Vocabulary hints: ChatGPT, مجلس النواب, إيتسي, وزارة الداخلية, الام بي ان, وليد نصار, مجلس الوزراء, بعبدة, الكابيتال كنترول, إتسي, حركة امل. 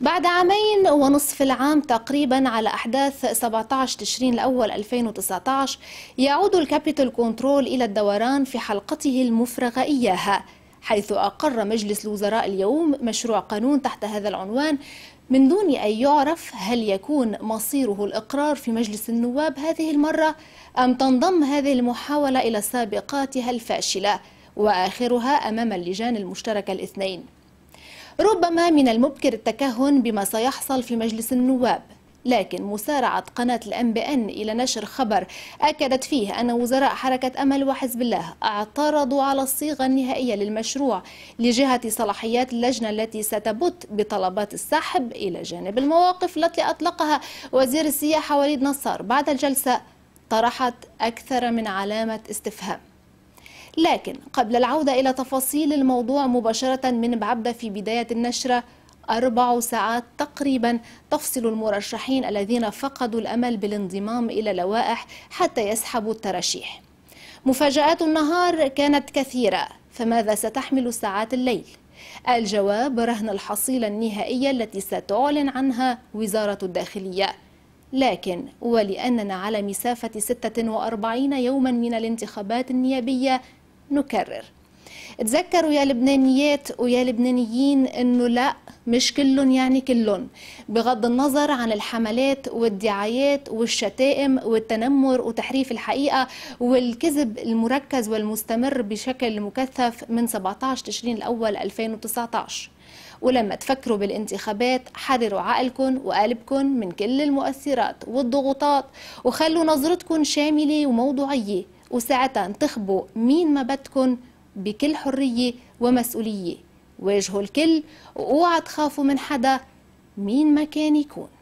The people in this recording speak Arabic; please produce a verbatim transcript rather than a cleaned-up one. بعد عامين ونصف العام تقريبا على أحداث سبعة عشر تشرين الأول ألفين وتسعة عشر، يعود الكابيتال كنترول إلى الدوران في حلقته المفرغة إياها، حيث أقر مجلس الوزراء اليوم مشروع قانون تحت هذا العنوان من دون أن يعرف هل يكون مصيره الإقرار في مجلس النواب هذه المرة أم تنضم هذه المحاولة إلى سابقاتها الفاشلة وآخرها أمام اللجان المشتركة الاثنين. ربما من المبكر التكهن بما سيحصل في مجلس النواب، لكن مسارعة قناة الام بي ان إلى نشر خبر أكدت فيه أن وزراء حركة أمل وحزب الله اعترضوا على الصيغة النهائية للمشروع لجهة صلاحيات اللجنة التي ستبت بطلبات السحب، إلى جانب المواقف التي أطلقها وزير السياحة وليد نصار بعد الجلسة طرحت أكثر من علامة استفهام. لكن قبل العودة إلى تفاصيل الموضوع مباشرة من بعبدة، في بداية النشرة أربع ساعات تقريبا تفصل المرشحين الذين فقدوا الأمل بالانضمام إلى لوائح حتى يسحبوا الترشيح. مفاجآت النهار كانت كثيرة، فماذا ستحمل ساعات الليل؟ الجواب رهن الحصيلة النهائية التي ستعلن عنها وزارة الداخلية. لكن ولأننا على مسافة ستة وأربعين يوما من الانتخابات النيابية، نكرر: تذكروا يا لبنانيات ويا لبنانيين انه لا، مش كلن يعني كلن، بغض النظر عن الحملات والدعايات والشتائم والتنمر وتحريف الحقيقة والكذب المركز والمستمر بشكل مكثف من سبعة عشر تشرين الأول ألفين وتسعة عشر. ولما تفكروا بالانتخابات حرروا عقلكم وقالبكم من كل المؤثرات والضغوطات، وخلوا نظرتكم شاملة وموضوعية، وساعتها انتخبوا مين ما بدكم بكل حرية ومسؤولية. واجهوا الكل واوعى تخافوا من حدا مين ما كان يكون.